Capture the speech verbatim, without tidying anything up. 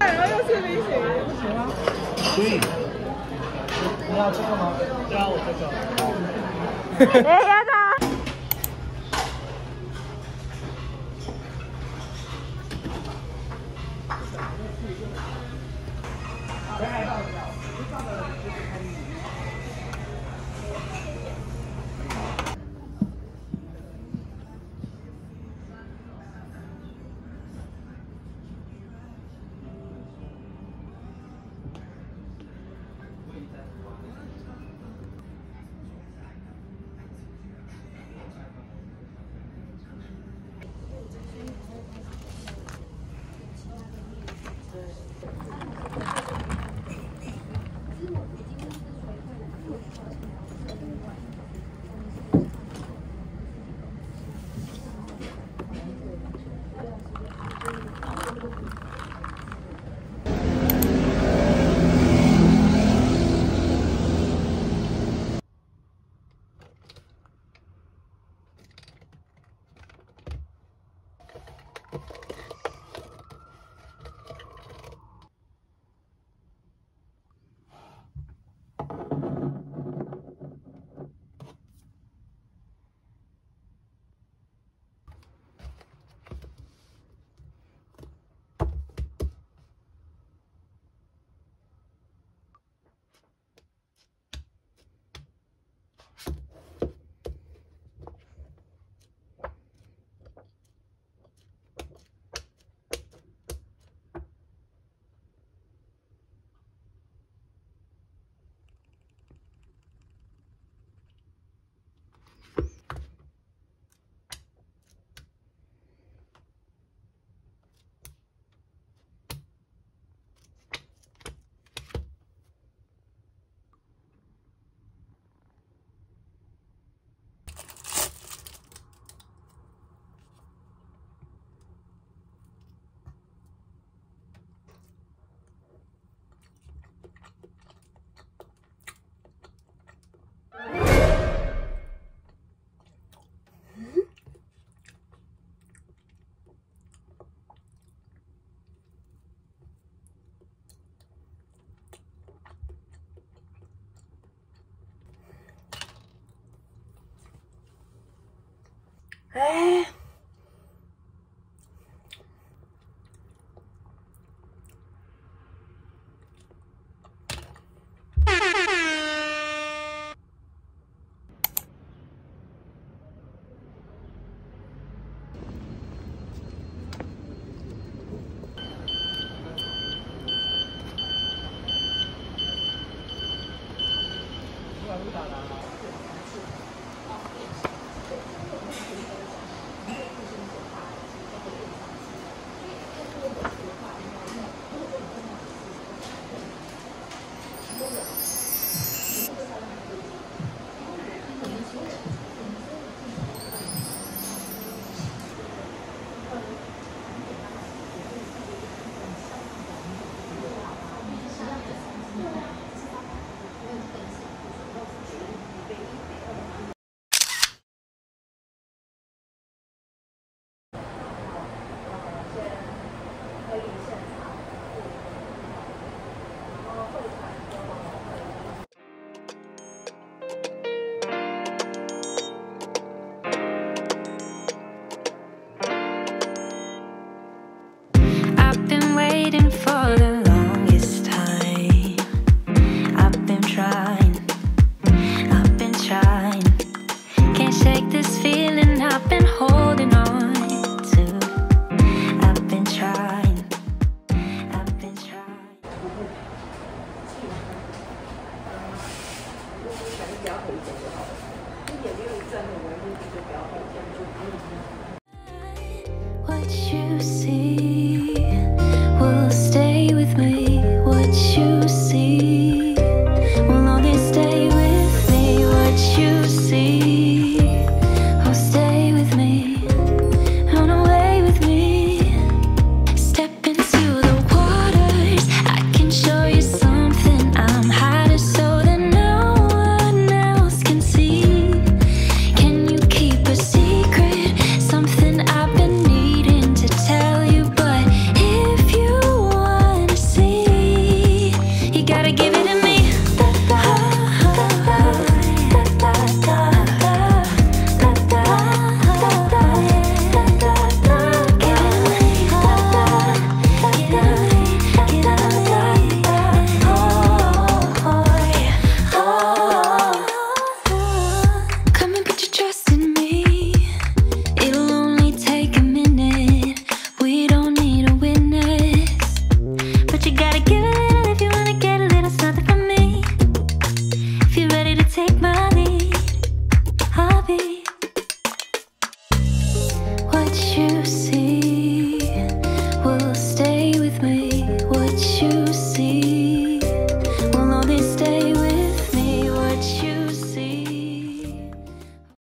然后又是冰淇淋，不行吗？可以。你要这个吗？对啊，我这个。哎呀！ 哎，can you to take my